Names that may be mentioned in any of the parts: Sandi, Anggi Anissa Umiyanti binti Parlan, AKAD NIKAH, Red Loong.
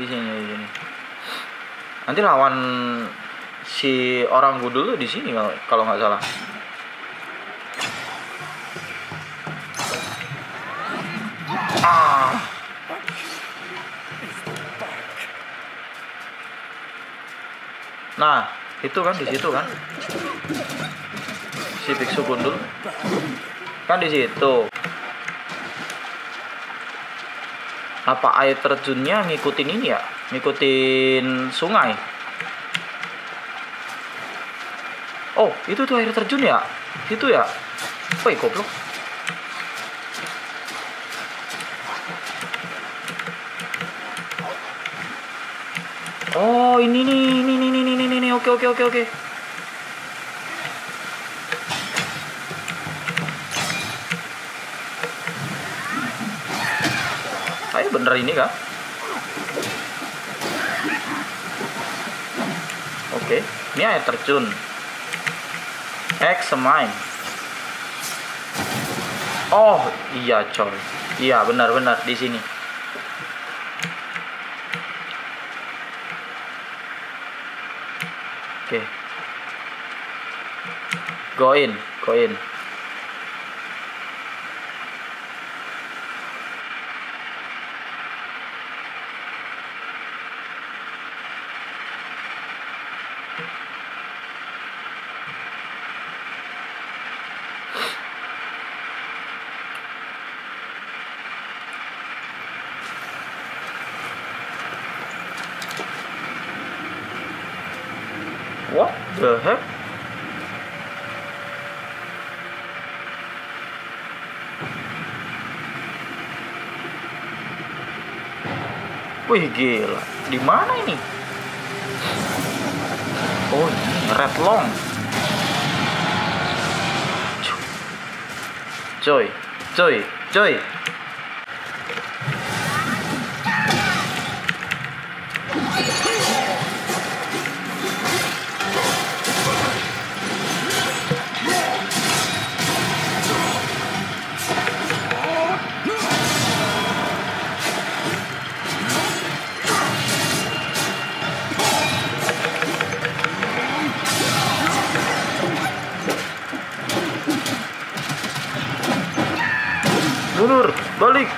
Isinya begini. Nanti lawan si orang gudul tuh di sini kalau nggak salah. Ah. Nah, itu kan di situ kan. Si biksu gundul. Kan di situ. Apa air terjunnya ngikutin ini ya? Ngikutin sungai. Oh, itu tuh air terjun ya? Itu ya? Woi, goblok. Oh, ini nih, ini. Oke. Ayo bener ini kah? Oke, ini air terjun. X mine. Oh, iya coy. Iya, benar-benar di sini. Oke. Go in. What the heck? Wih gila, di mana ini? Oh, Red Loong. Coy. Mundur, balik.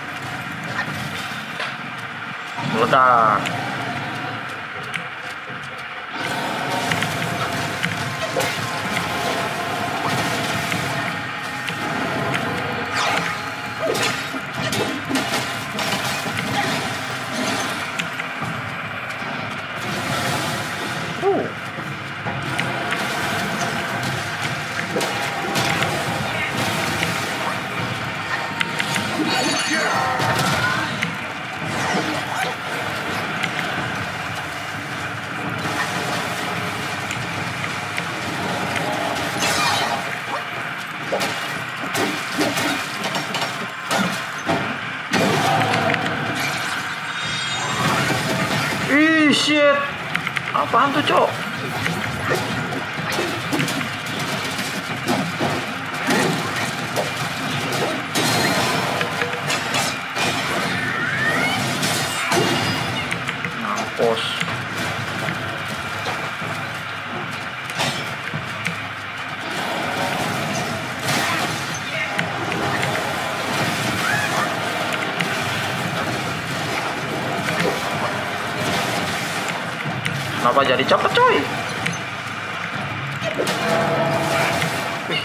Meledak. Shit. Apaan tuh, Cok? Mampus. Kenapa jadi cepet, coy? Wih.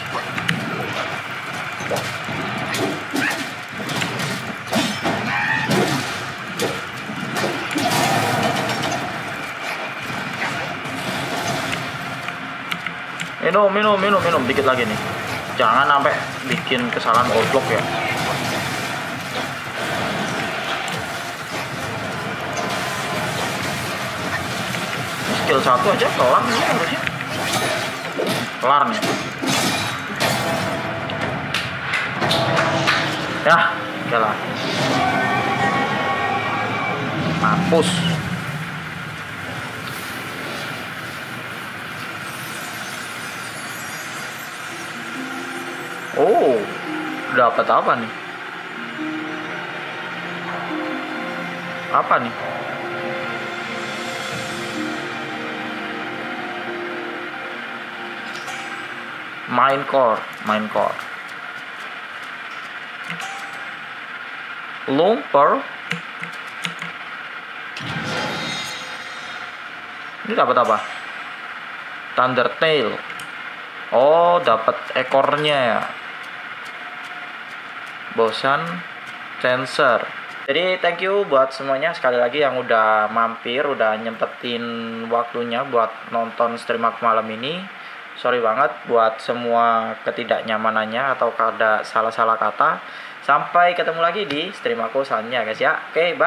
Minum dikit lagi nih. Jangan sampai bikin kesalahan goblok ya. Skill 1 aja kelar nih harusnya. Kelar nih. Yah, oke lah. Mampus. Oh, dapat apa nih? Apa nih? Minecore. Lumper. Ini dapat apa? Thunder tail. Oh, dapat ekornya ya. Bosan sensor. Jadi thank you buat semuanya sekali lagi yang udah mampir, udah nyempetin waktunya buat nonton stream aku malam ini. Sorry banget buat semua ketidaknyamanannya atau ada salah-salah kata. Sampai ketemu lagi di stream aku selanjutnya guys ya. Oke, bye.